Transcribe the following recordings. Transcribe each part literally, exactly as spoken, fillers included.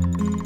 You.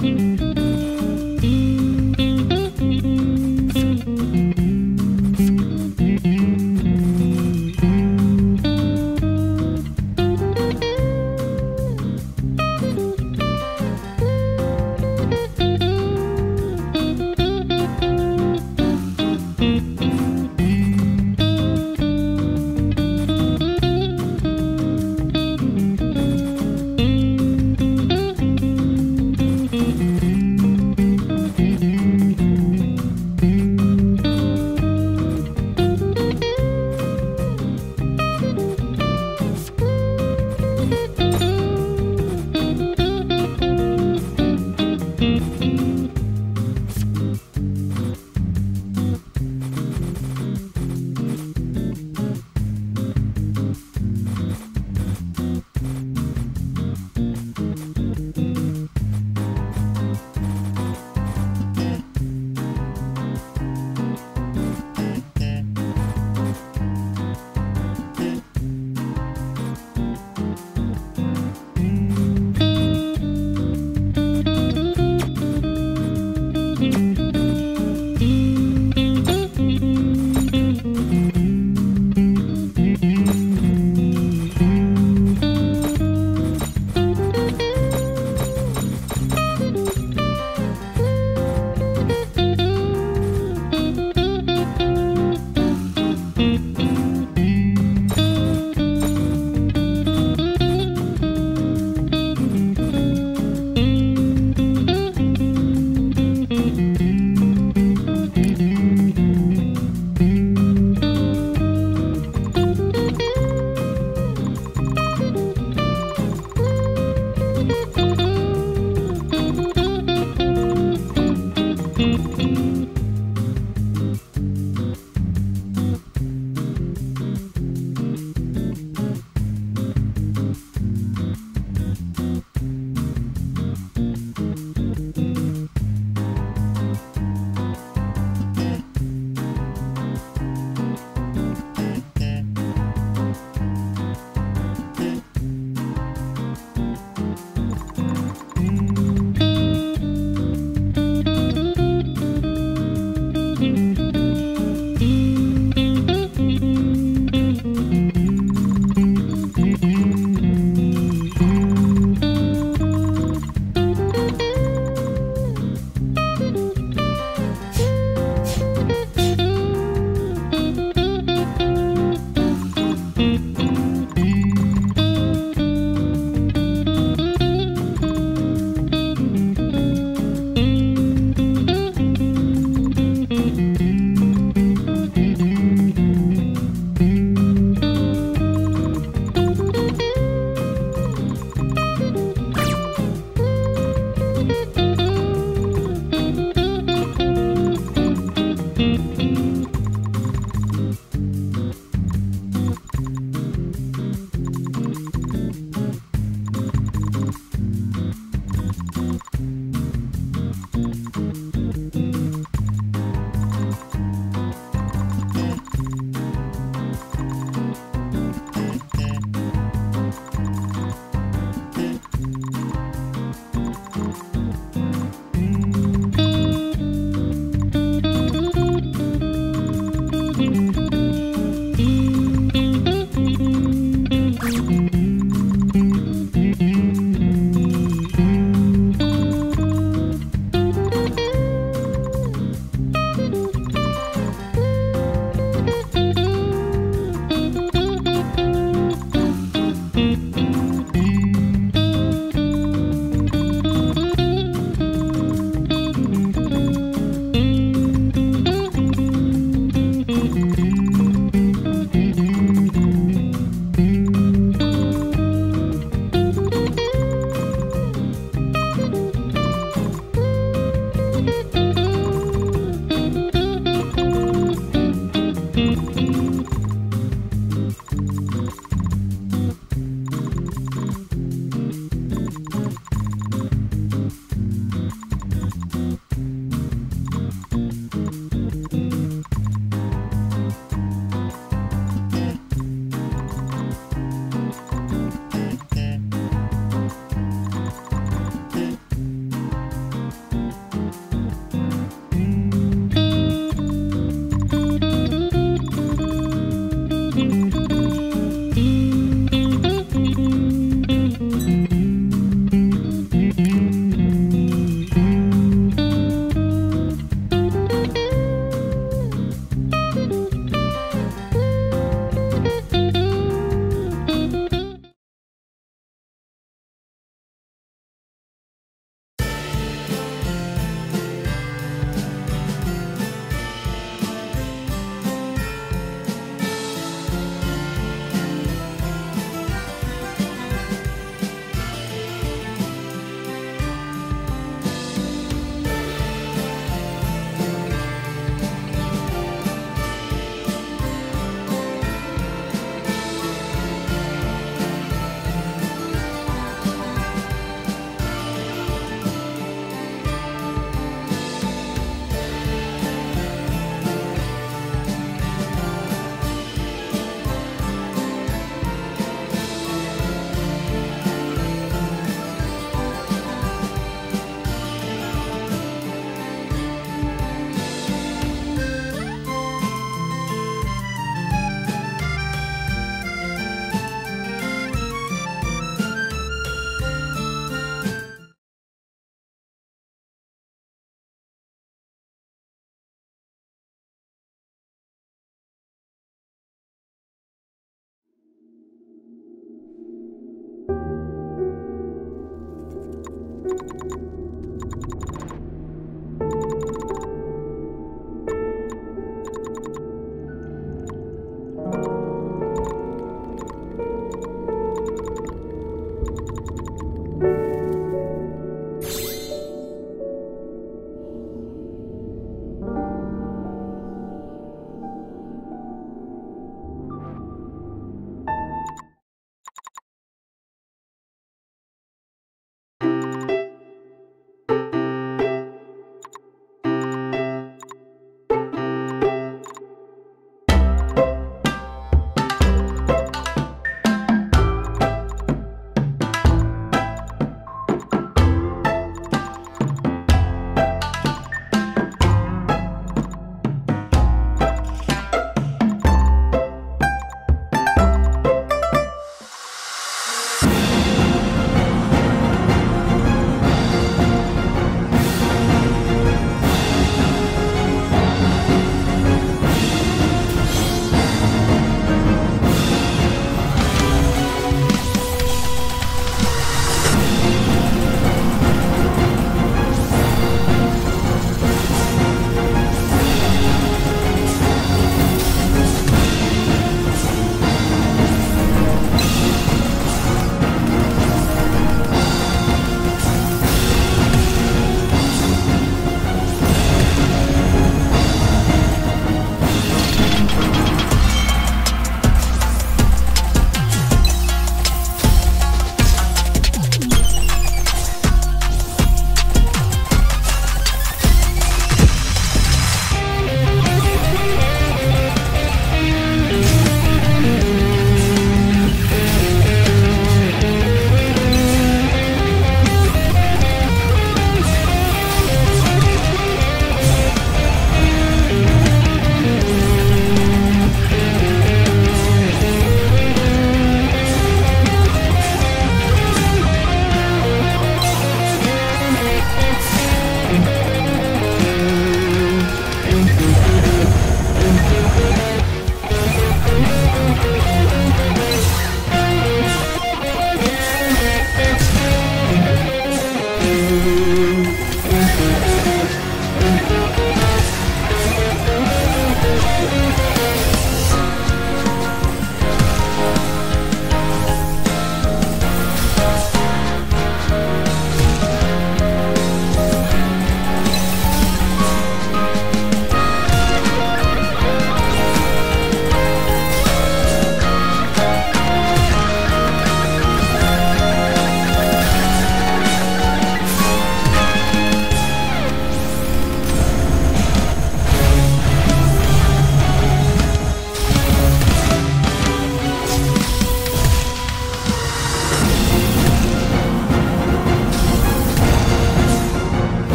Mm-hmm.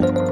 You.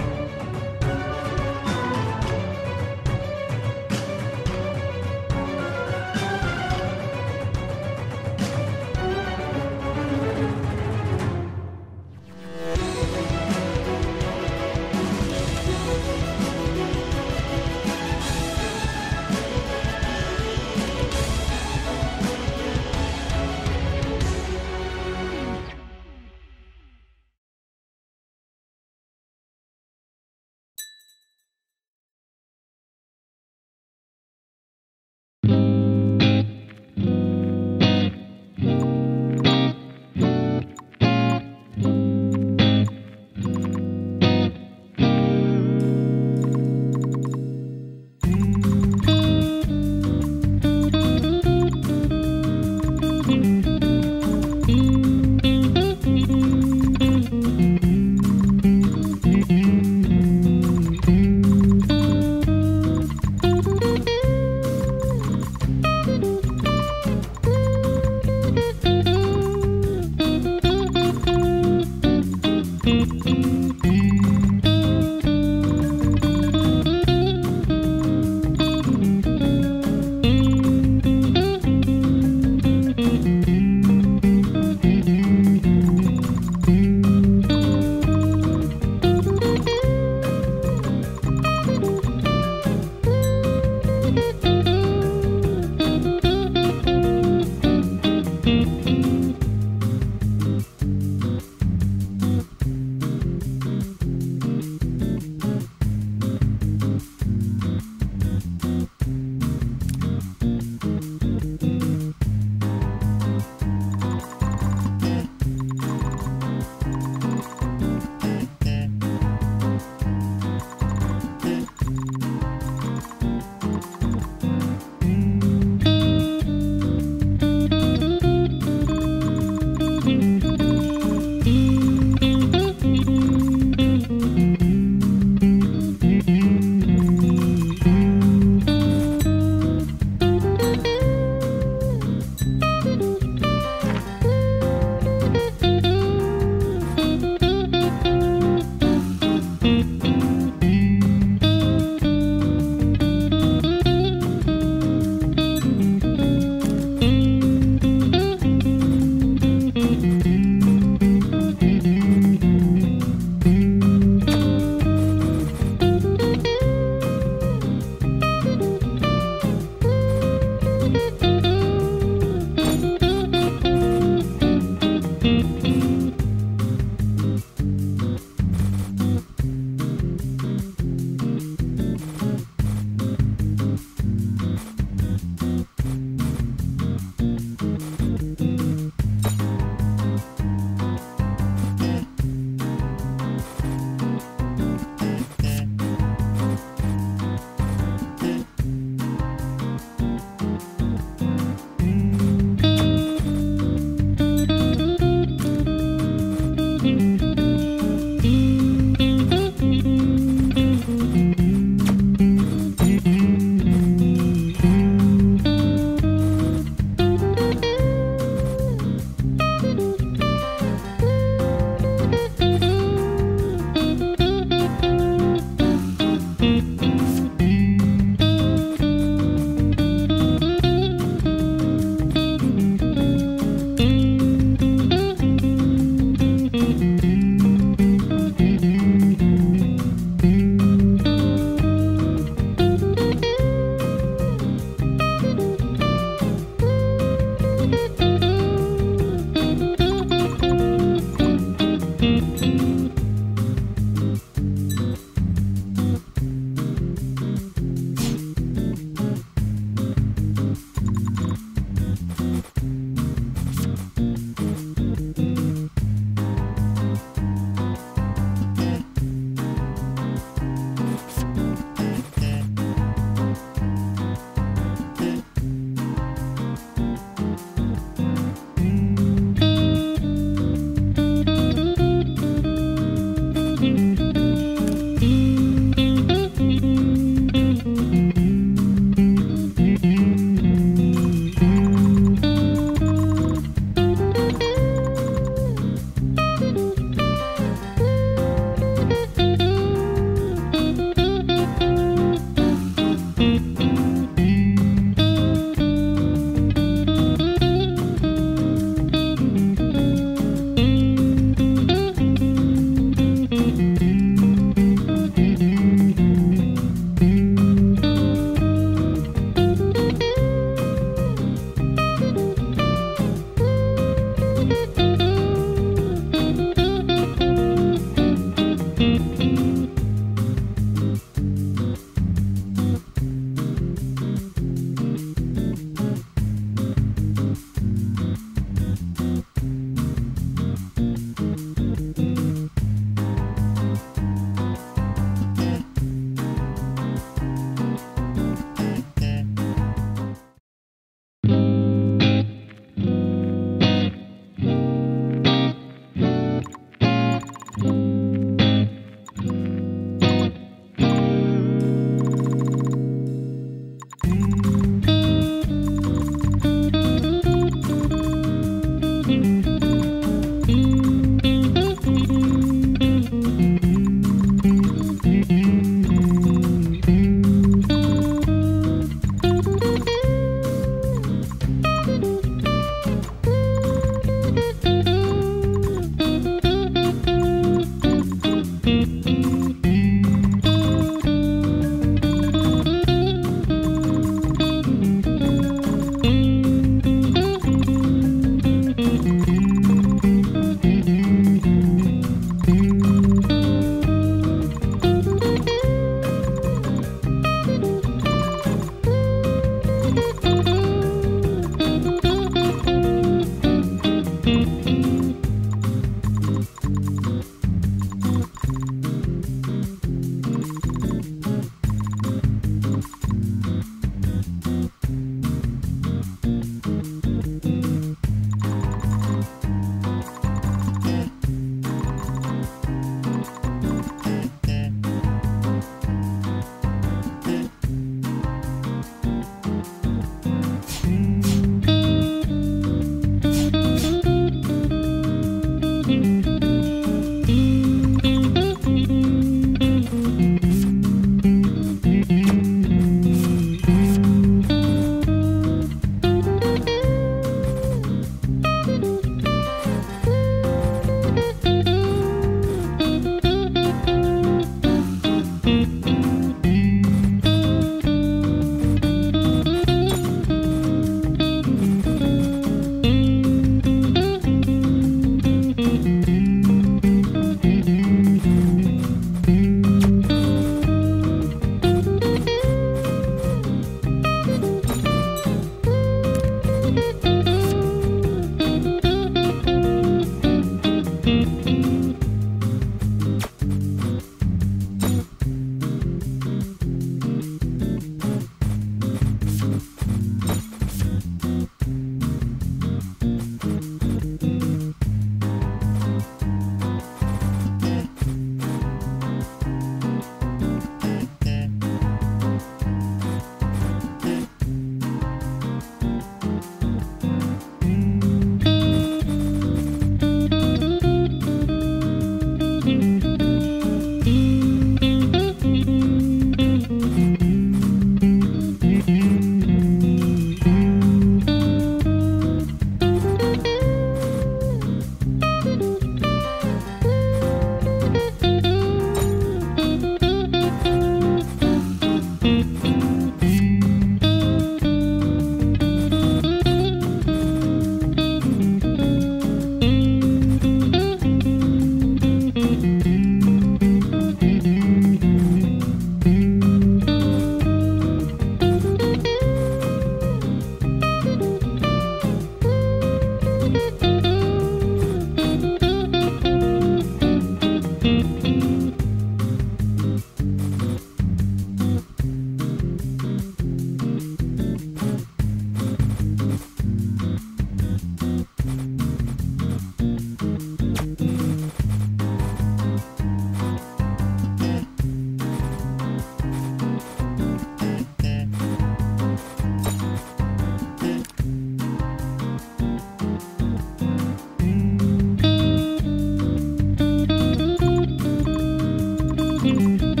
Thank mm-hmm. you.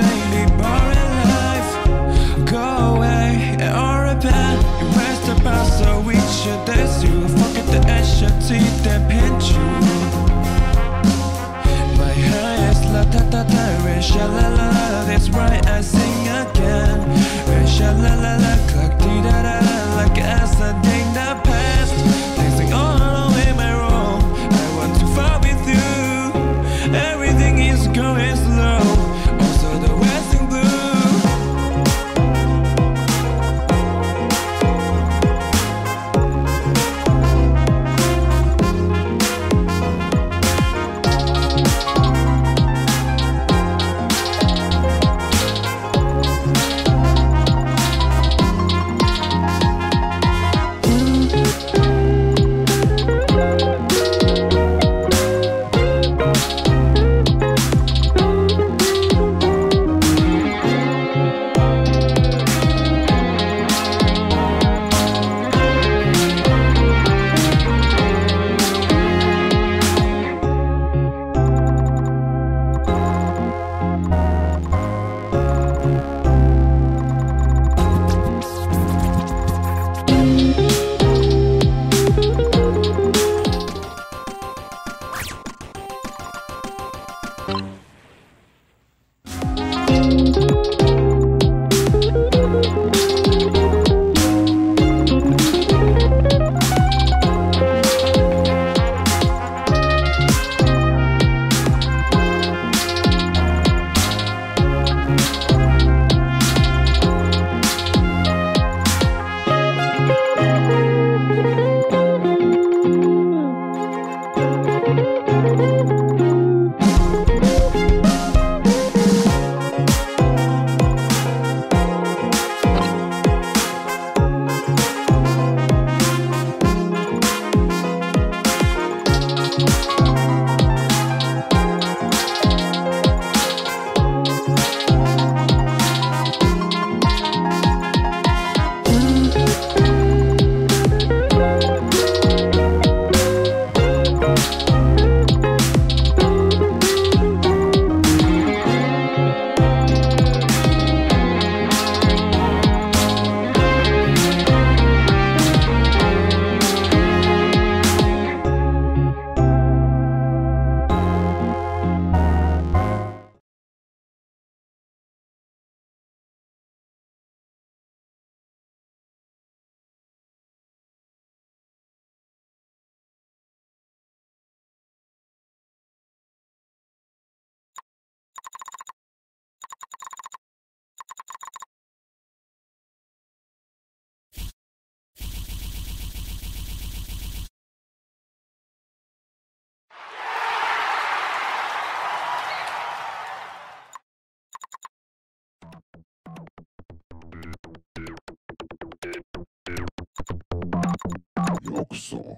daily boring life. Go away or repent. You waste the past, so we should dance you. Forget the extra teeth that paint you. My hair is la ta ta ta, sha la la la. That's why I sing again. Sha la la la, clock dee da da da. Like as I ding the past, dancing all alone in my room. I want to fall with you. Everything is going slow. So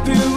Thank you.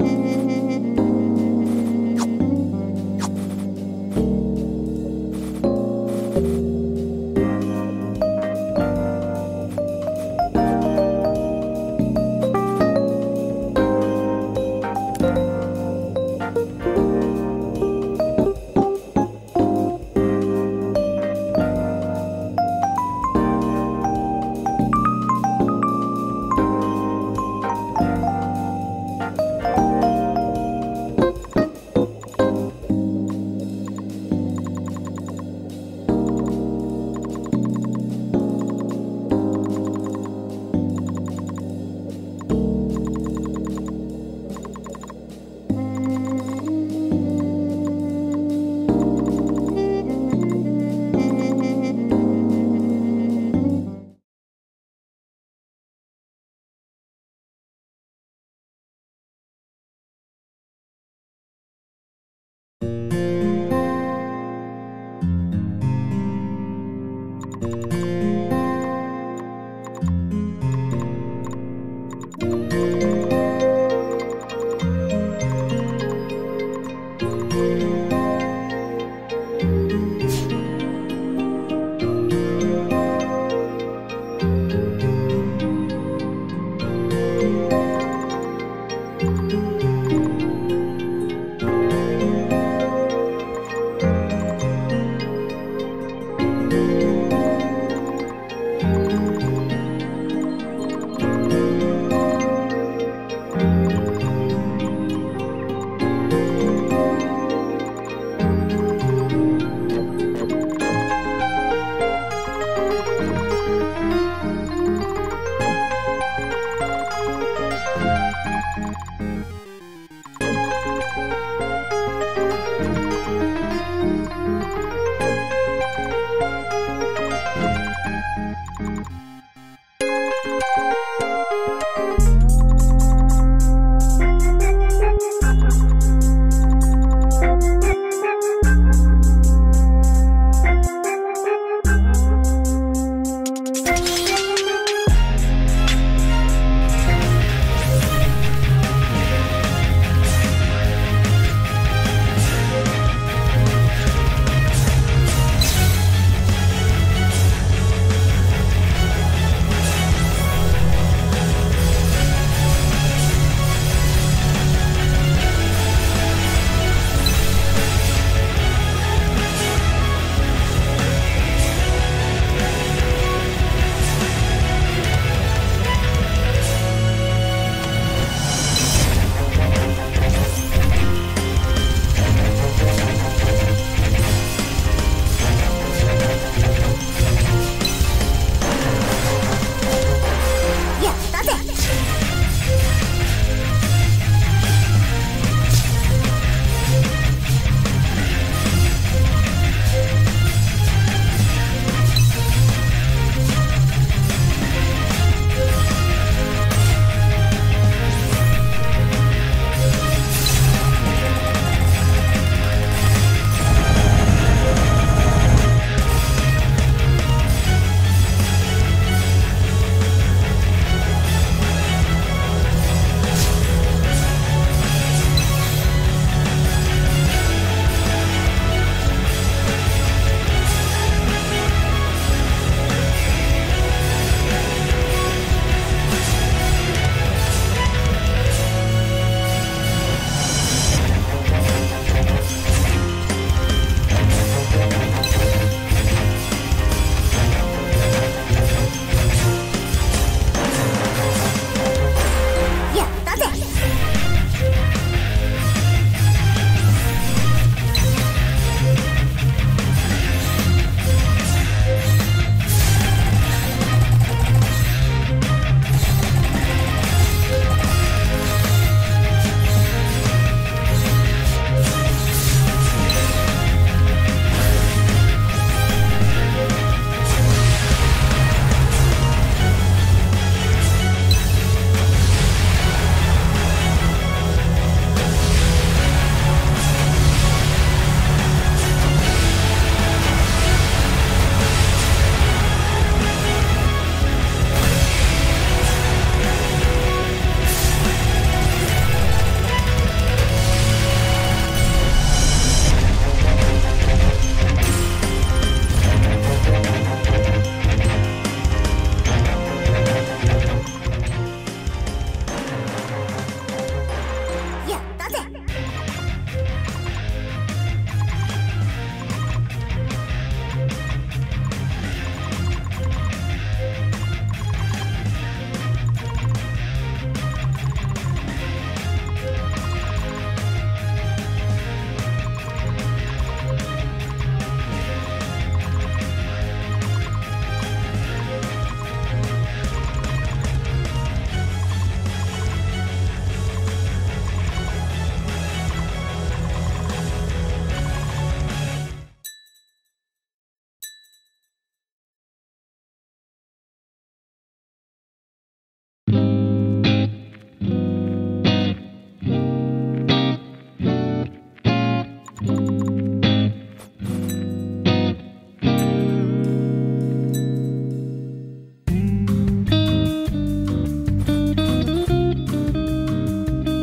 You.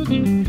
Mm-hmm.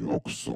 yoksa.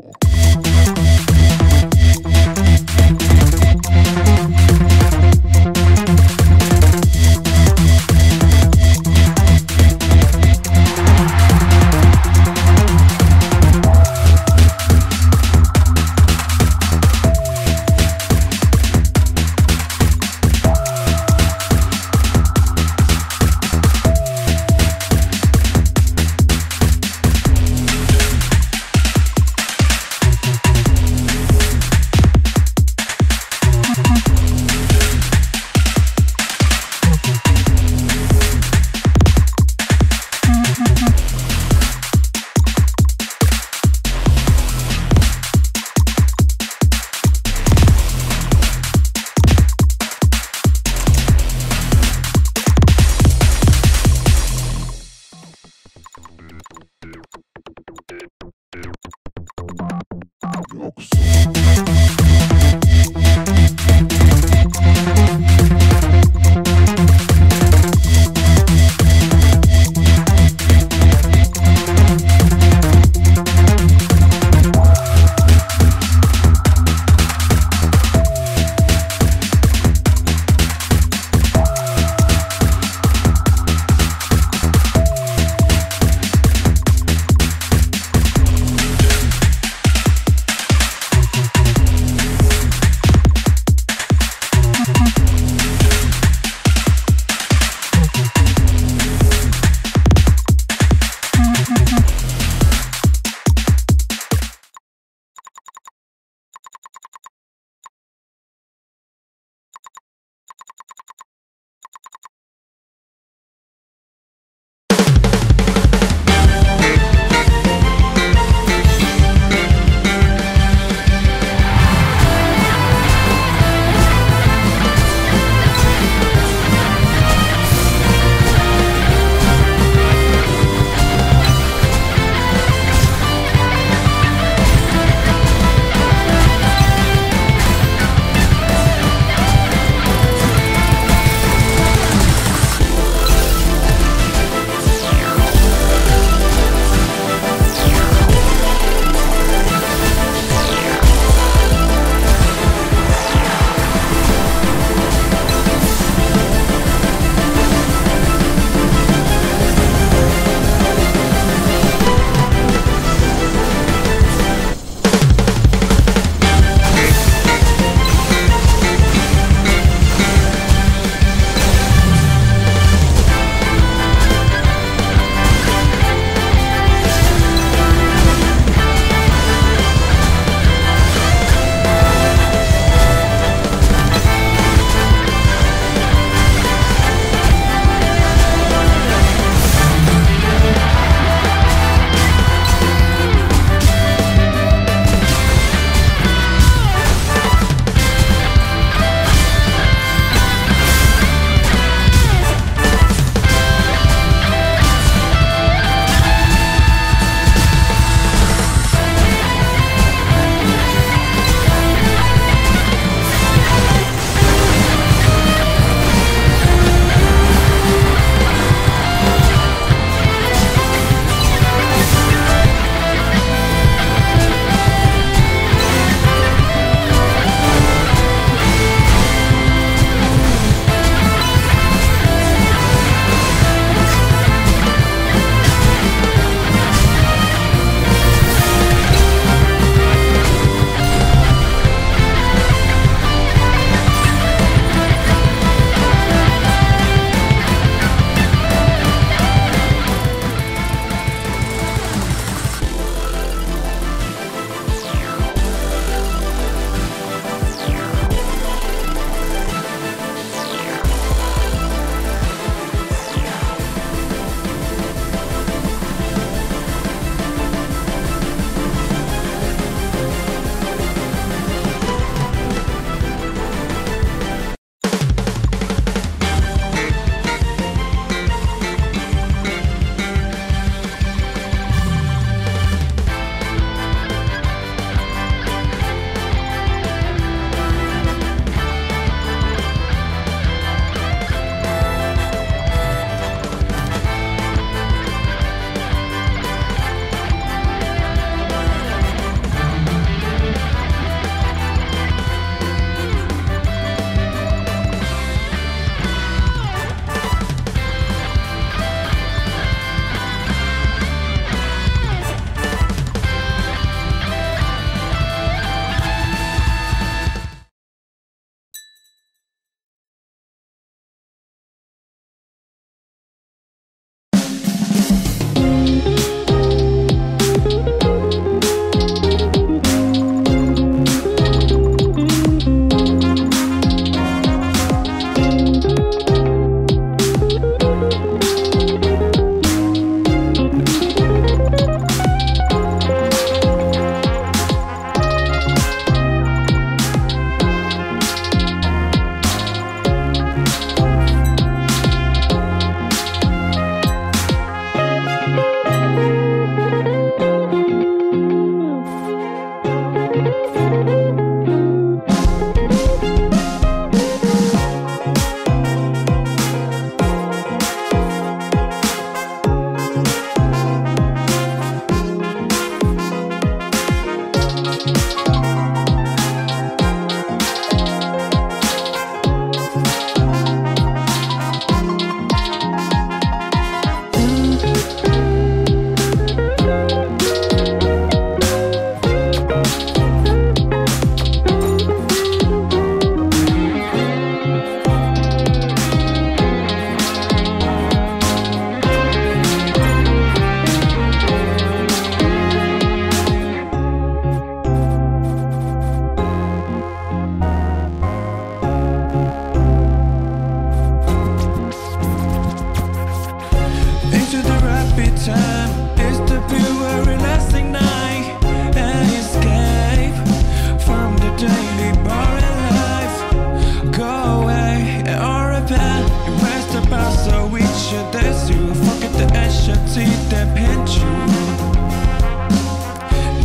so we should dance you. Fuck it, the ash, your teeth, that pinch you.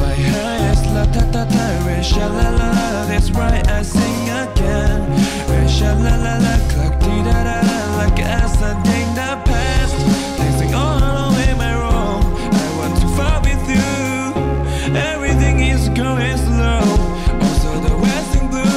My highest, la ta ta ta, re sha la la la. That's right, I sing again. Re sha la la la, clock dee da da da, like as I ding the past. Dancing all along my room. I want to fall with you. Everything is going slow. Also the western blue.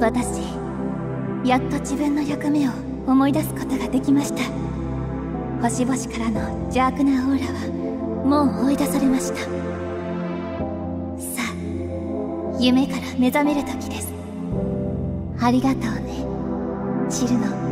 私、やっと自分の役目を思い出すことができました。星々からの邪悪なオーラはもう追い出されました。さあ、夢から目覚める時です。ありがとうね、チルノ。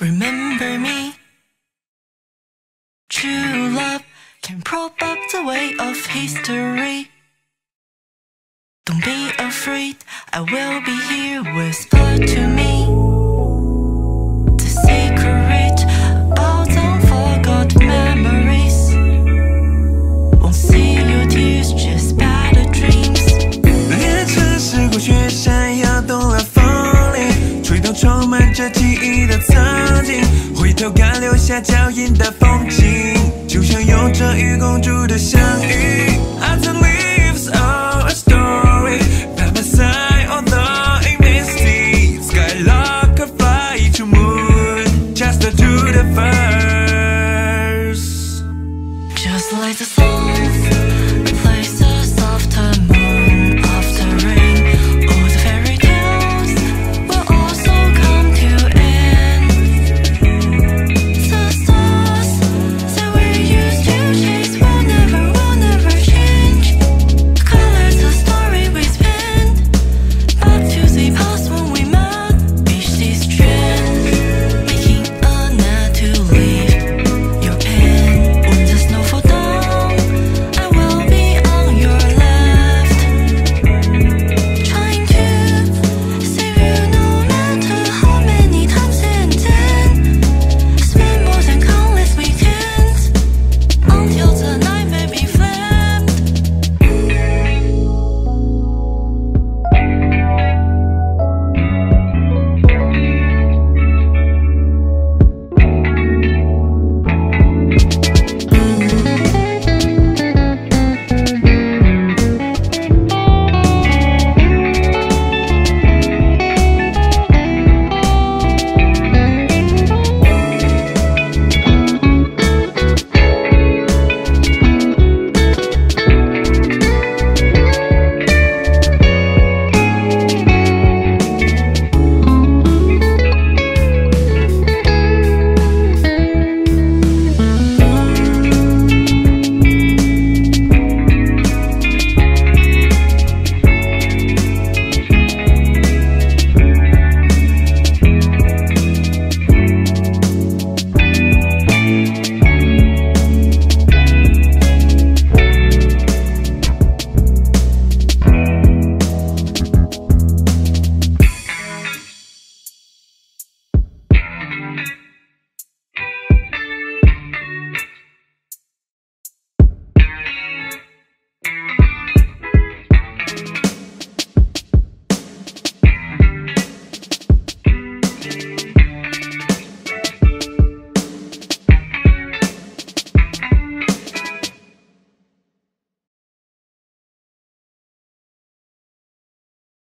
Remember me, true love can probe up the way of history. Don't be afraid, I will be here, whisper to me. The secret about unforgot memories won't see your tears, just better dreams. 列车驶过雪山，摇动了风铃，吹动充满着记忆的曾经。 回头看留下脚印的风景，就像有着与公主的相遇。